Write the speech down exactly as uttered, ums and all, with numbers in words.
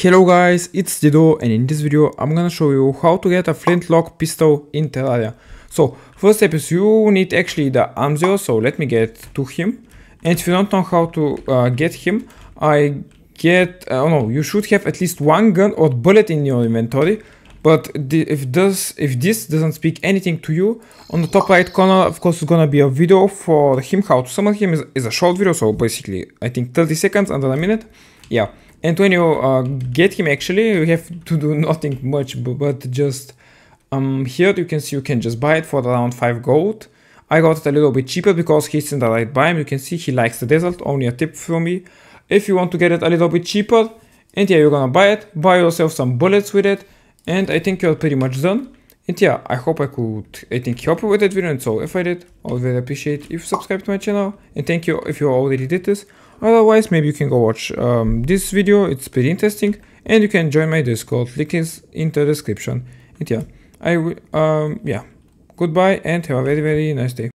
Hello guys, it's Dido, and in this video I'm gonna show you how to get a flintlock pistol in Terraria. So first step is you need actually the Arms Dealer, so let me get to him. And if you don't know how to uh, get him, I get, uh, no, you should have at least one gun or bullet in your inventory. But if this, if this doesn't speak anything to you, on the top right corner of course is gonna be a video for him, how to summon him, is, is a short video, so basically I think thirty seconds, under a minute, yeah. And when you uh, get him, actually, you have to do nothing much, but just um, here you can see you can just buy it for around five gold. I got it a little bit cheaper because he's in the right biome. You can see he likes the desert, only a tip from me. If you want to get it a little bit cheaper, and yeah, you're gonna buy it, buy yourself some bullets with it, and I think you're pretty much done. And yeah, I hope I could, I think, help you with that video, and so if I did, I would really appreciate if you subscribe to my channel, and thank you if you already did this. Otherwise, maybe you can go watch um, this video, it's pretty interesting, and you can join my Discord, link is in the description. And yeah, I will, um, yeah, goodbye and have a very very nice day.